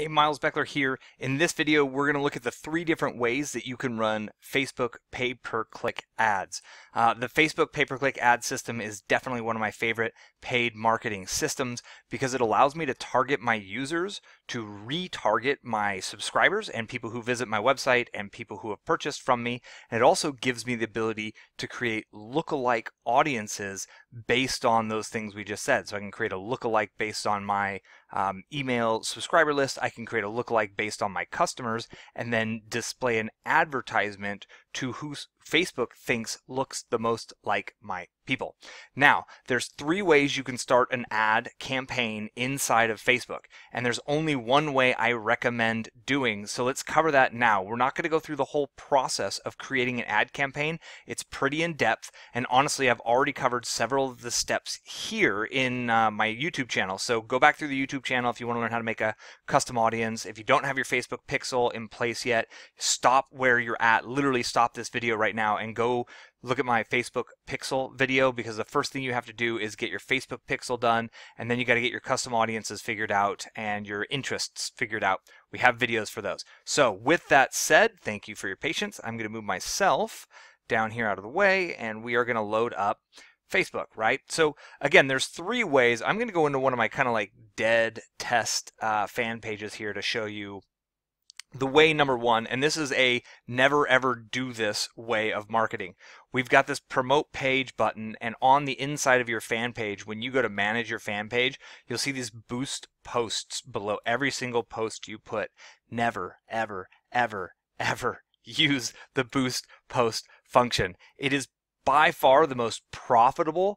Hey, Miles Beckler here. In this video, we're going to look at the three different ways that you can run Facebook pay-per-click ads. The Facebook pay-per-click ad system is definitely one of my favorite paid marketing systems because it allows me to target my users, to retarget my subscribers and people who visit my website and people who have purchased from me. And it also gives me the ability to create look-alike audiences based on those things we just said. So I can create a look-alike based on my email subscriber list. I can create a lookalike based on my customers and then display an advertisement to who Facebook thinks looks the most like my people. Now, there's three ways you can start an ad campaign inside of Facebook, and there's only one way I recommend doing, so let's cover that now. We're not going to go through the whole process of creating an ad campaign. It's pretty in-depth, and honestly, I've already covered several of the steps here in my YouTube channel, so go back through the YouTube channel if you want to learn how to make a custom audience. If you don't have your Facebook pixel in place yet, stop where you're at. Literally stop this video right now and go look at my Facebook pixel video, because the first thing you have to do is get your Facebook pixel done, and then you got to get your custom audiences figured out and your interests figured out. We have videos for those. So with that said, thank you for your patience. I'm going to move myself down here out of the way, and we are going to load up Facebook, right? So again, there's three ways. I'm going to go into one of my kind of like dead test fan pages here to show you the way number one, and this is a never ever do this way of marketing. We've got this promote page button, and on the inside of your fan page, when you go to manage your fan page, you'll see these boost posts below every single post you put. Never, ever, ever, ever use the boost post function. It is by far the most profitable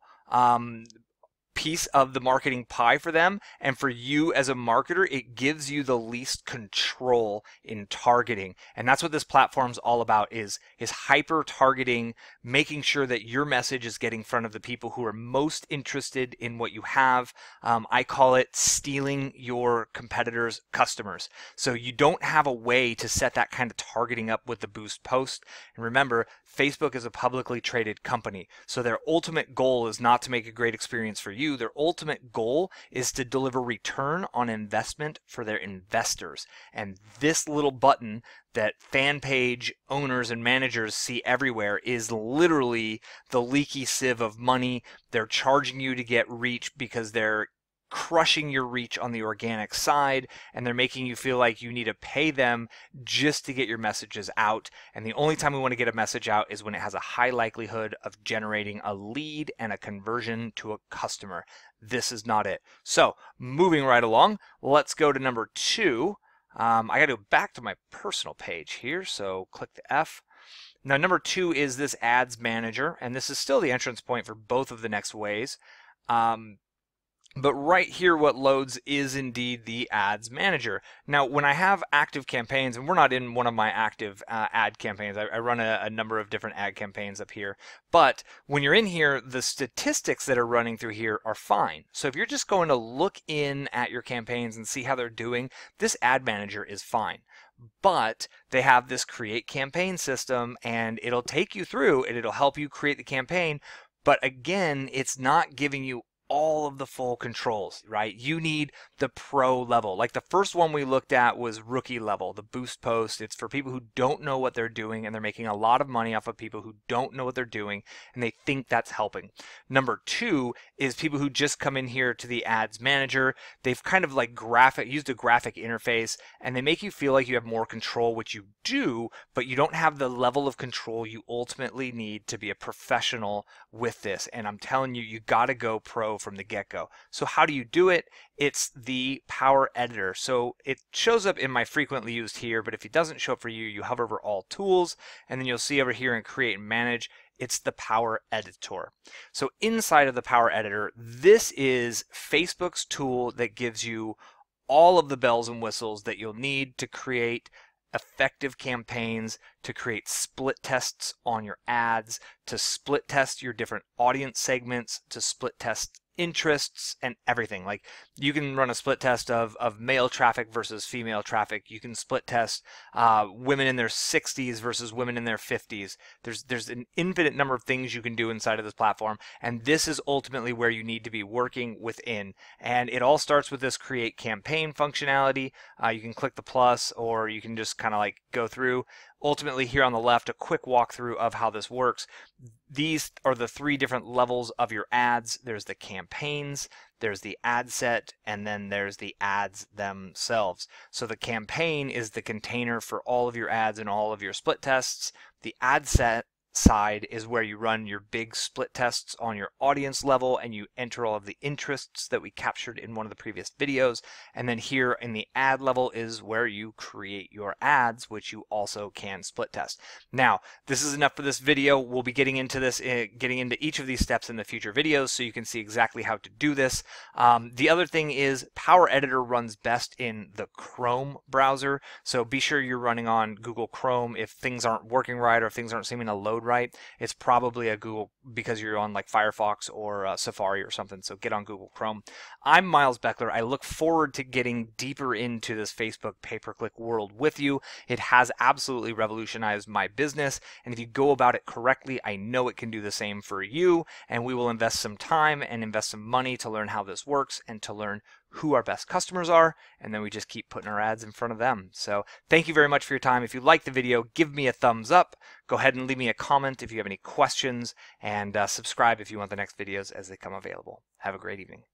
piece of the marketing pie for them, and for you as a marketer, it gives you the least control in targeting, and that's what this platform's all about, is hyper targeting, making sure that your message is getting in front of the people who are most interested in what you have. I call it stealing your competitors' customers. So you don't have a way to set that kind of targeting up with the boost post. And remember, Facebook is a publicly traded company, so their ultimate goal is not to make a great experience for you. Their ultimate goal is to deliver return on investment for their investors. And this little button that fan page owners and managers see everywhere is literally the leaky sieve of money. They're charging you to get reach because they're crushing your reach on the organic side, and they're making you feel like you need to pay them just to get your messages out. And the only time we want to get a message out is when it has a high likelihood of generating a lead and a conversion to a customer. This is not it. So moving right along, let's go to number two. I got to go back to my personal page here, so click the F. Now number two is this ads manager, and this is still the entrance point for both of the next ways. But right here, what loads is indeed the ads manager. Now, when I have active campaigns, and we're not in one of my active ad campaigns, I run a number of different ad campaigns up here. But when you're in here, the statistics that are running through here are fine. So if you're just going to look in at your campaigns and see how they're doing, this ad manager is fine. But they have this create campaign system, and it'll take you through and it'll help you create the campaign. But again, it's not giving you all of the full controls, right? You need the pro level. Like the first one we looked at was rookie level, the boost post. It's for people who don't know what they're doing, and they're making a lot of money off of people who don't know what they're doing, and they think that's helping. Number two is people who just come in here to the ads manager. They've kind of like used a graphic interface, and they make you feel like you have more control, which you do, but you don't have the level of control you ultimately need to be a professional with this. And I'm telling you, you gotta go pro from the get-go. So how do you do it? It's the Power Editor. So it shows up in my frequently used here, but if it doesn't show up for you, you hover over all tools, and then you'll see over here in create and manage, it's the Power Editor. So inside of the Power Editor, this is Facebook's tool that gives you all of the bells and whistles that you'll need to create effective campaigns, to create split tests on your ads, to split test your different audience segments, to split test interests and everything. Like you can run a split test of male traffic versus female traffic. You can split test women in their 60s versus women in their 50s. There's an infinite number of things you can do inside of this platform, and this is ultimately where you need to be working within. And it all starts with this create campaign functionality. You can click the plus, or you can just kind of like go through. Ultimately here on the left, a quick walkthrough of how this works. These are the three different levels of your ads. There's the campaigns, there's the ad set, and then there's the ads themselves. So the campaign is the container for all of your ads and all of your split tests. The ad set side is where you run your big split tests on your audience level and you enter all of the interests that we captured in one of the previous videos. And then here in the ad level is where you create your ads, which you also can split test. Now, this is enough for this video. We'll be getting into this, getting into each of these steps in the future videos so you can see exactly how to do this. The other thing is Power Editor runs best in the Chrome browser. So be sure you're running on Google Chrome. If things aren't working right or if things aren't seeming to load right, it's probably a Google, because you're on like Firefox or Safari or something. So get on Google Chrome. I'm Miles Beckler. I look forward to getting deeper into this Facebook pay-per-click world with you. It has absolutely revolutionized my business, and if you go about it correctly, I know it can do the same for you. And we will invest some time and invest some money to learn how this works and to learn who our best customers are, and then we just keep putting our ads in front of them. So thank you very much for your time. If you like the video, give me a thumbs up. Go ahead and leave me a comment if you have any questions, and subscribe if you want the next videos as they come available. Have a great evening.